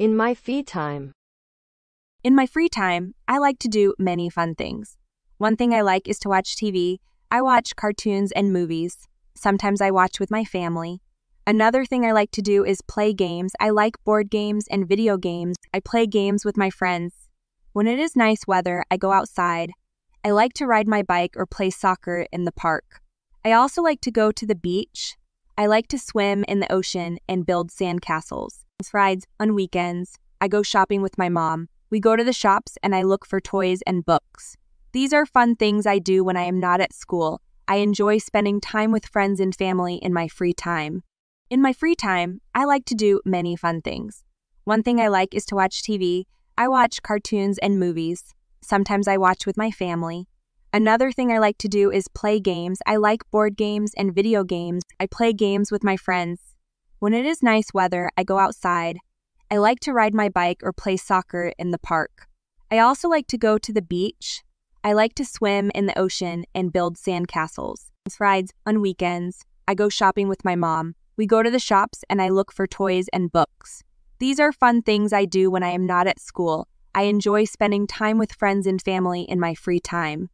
In my free time. In my free time, I like to do many fun things. One thing I like is to watch TV. I watch cartoons and movies. Sometimes I watch with my family. Another thing I like to do is play games. I like board games and video games. I play games with my friends. When it is nice weather, I go outside. I like to ride my bike or play soccer in the park. I also like to go to the beach. I like to swim in the ocean and build sandcastles. Rides on weekends. I go shopping with my mom. We go to the shops and I look for toys and books. These are fun things I do when I am not at school. I enjoy spending time with friends and family in my free time. In my free time, I like to do many fun things. One thing I like is to watch TV. I watch cartoons and movies. Sometimes I watch with my family. Another thing I like to do is play games. I like board games and video games. I play games with my friends. When it is nice weather, I go outside. I like to ride my bike or play soccer in the park. I also like to go to the beach. I like to swim in the ocean and build sandcastles. Rides on weekends. I go shopping with my mom. We go to the shops and I look for toys and books. These are fun things I do when I am not at school. I enjoy spending time with friends and family in my free time.